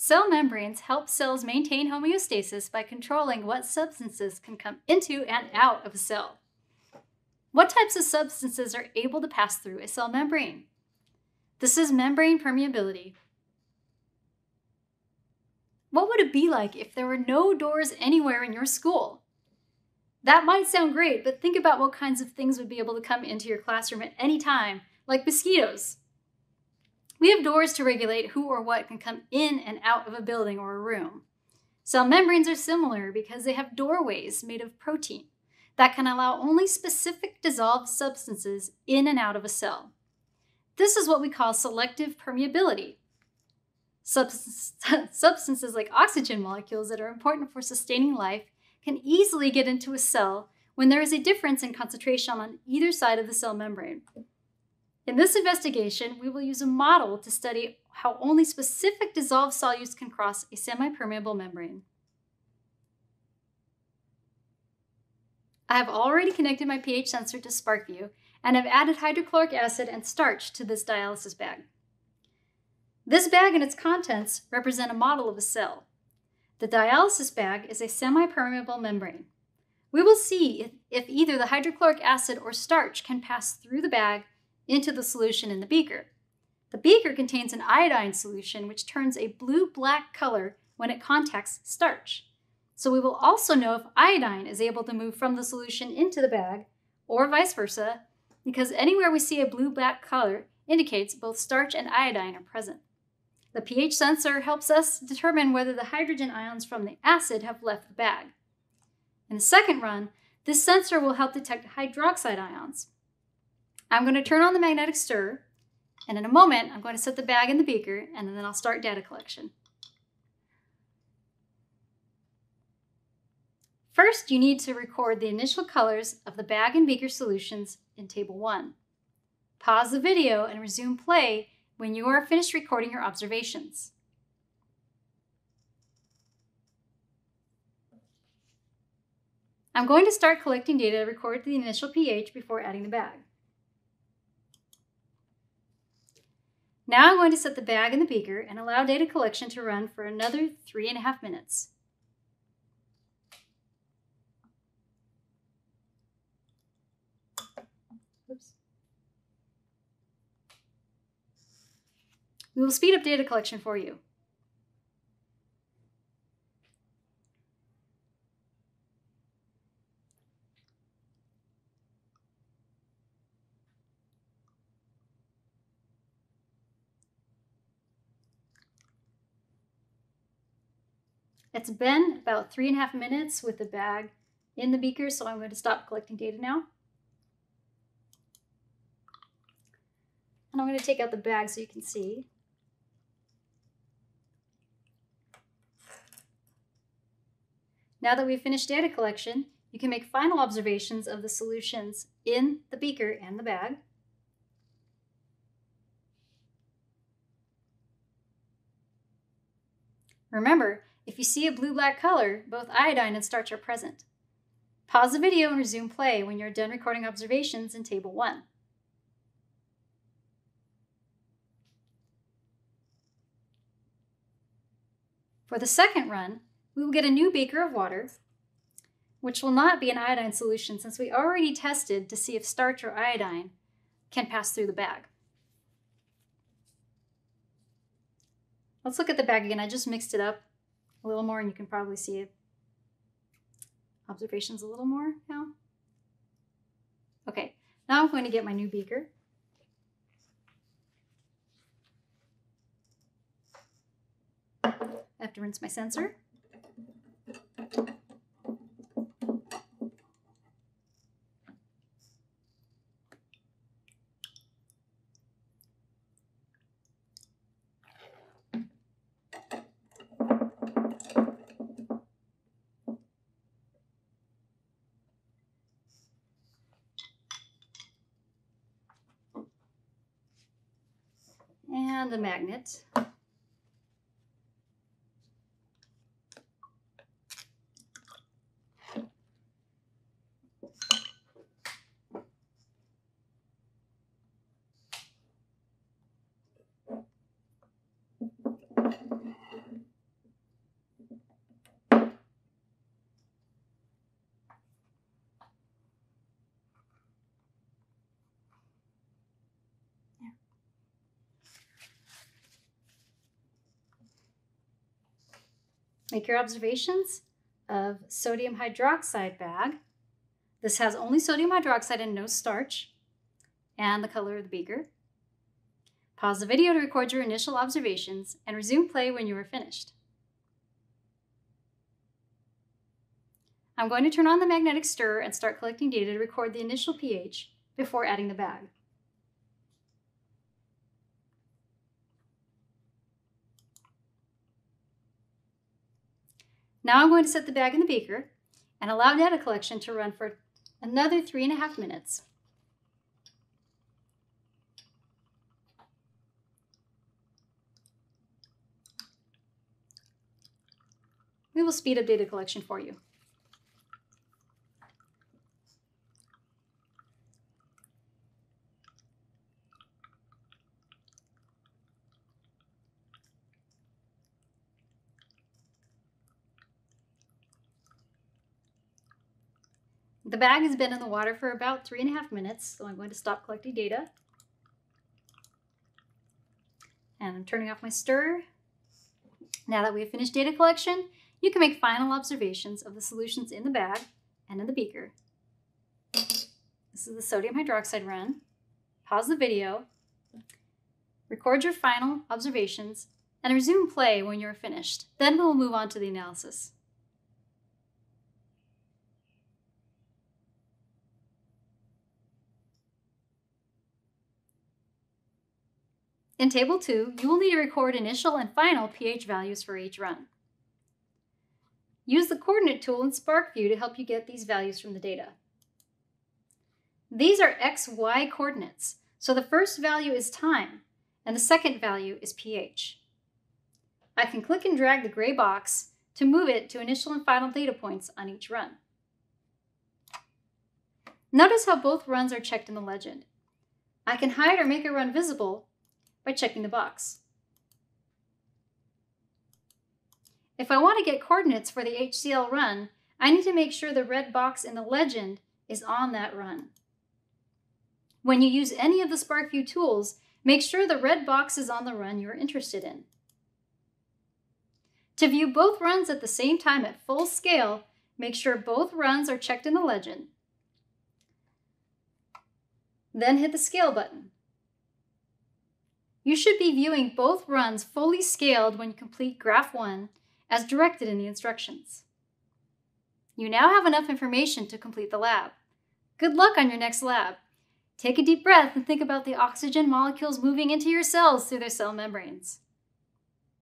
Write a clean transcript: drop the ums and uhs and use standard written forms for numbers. Cell membranes help cells maintain homeostasis by controlling what substances can come into and out of a cell. What types of substances are able to pass through a cell membrane? This is membrane permeability. What would it be like if there were no doors anywhere in your school? That might sound great, but think about what kinds of things would be able to come into your classroom at any time, like mosquitoes. We have doors to regulate who or what can come in and out of a building or a room. Cell membranes are similar because they have doorways made of protein that can allow only specific dissolved substances in and out of a cell. This is what we call selective permeability. Substances like oxygen molecules that are important for sustaining life can easily get into a cell when there is a difference in concentration on either side of the cell membrane. In this investigation, we will use a model to study how only specific dissolved solutes can cross a semi-permeable membrane. I have already connected my pH sensor to SparkVue and have added hydrochloric acid and starch to this dialysis bag. This bag and its contents represent a model of a cell. The dialysis bag is a semi-permeable membrane. We will see if either the hydrochloric acid or starch can pass through the bag into the solution in the beaker. The beaker contains an iodine solution which turns a blue-black color when it contacts starch. So we will also know if iodine is able to move from the solution into the bag or vice versa, because anywhere we see a blue-black color indicates both starch and iodine are present. The pH sensor helps us determine whether the hydrogen ions from the acid have left the bag. In the second run, this sensor will help detect hydroxide ions. I'm going to turn on the magnetic stir, and in a moment, I'm going to set the bag in the beaker, and then I'll start data collection. First, you need to record the initial colors of the bag and beaker solutions in Table 1. Pause the video and resume play when you are finished recording your observations. I'm going to start collecting data to record the initial pH before adding the bag. Now I'm going to set the bag in the beaker and allow data collection to run for another 3.5 minutes. Oops. We will speed up data collection for you. It's been about 3.5 minutes with the bag in the beaker, so I'm going to stop collecting data now. And I'm going to take out the bag so you can see. Now that we've finished data collection, you can make final observations of the solutions in the beaker and the bag. Remember, if you see a blue-black color, both iodine and starch are present. Pause the video and resume play when you're done recording observations in Table 1. For the second run, we will get a new beaker of water, which will not be an iodine solution since we already tested to see if starch or iodine can pass through the bag. Let's look at the bag again. I just mixed it up a little more, and you can probably see it. Observations a little more now. Okay, now I'm going to get my new beaker. I have to rinse my sensor. And a magnet. Make your observations of sodium hydroxide bag. This has only sodium hydroxide and no starch, and the color of the beaker. Pause the video to record your initial observations and resume play when you are finished. I'm going to turn on the magnetic stir and start collecting data to record the initial pH before adding the bag. Now I'm going to set the bag in the beaker and allow data collection to run for another 3.5 minutes. We will speed up data collection for you. The bag has been in the water for about 3.5 minutes, so I'm going to stop collecting data. And I'm turning off my stir. Now that we have finished data collection, you can make final observations of the solutions in the bag and in the beaker. This is the sodium hydroxide run. Pause the video, record your final observations, and resume play when you're finished. Then we'll move on to the analysis. In Table 2, you will need to record initial and final pH values for each run. Use the coordinate tool in SparkVue to help you get these values from the data. These are XY coordinates, so the first value is time, and the second value is pH. I can click and drag the gray box to move it to initial and final data points on each run. Notice how both runs are checked in the legend. I can hide or make a run visible by checking the box. If I want to get coordinates for the HCl run, I need to make sure the red box in the legend is on that run. When you use any of the SparkVue tools, make sure the red box is on the run you're interested in. To view both runs at the same time at full scale, make sure both runs are checked in the legend. Then hit the scale button. You should be viewing both runs fully scaled when you complete Graph 1 as directed in the instructions. You now have enough information to complete the lab. Good luck on your next lab. Take a deep breath and think about the oxygen molecules moving into your cells through their cell membranes.